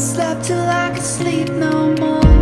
Slept till I could sleep no more.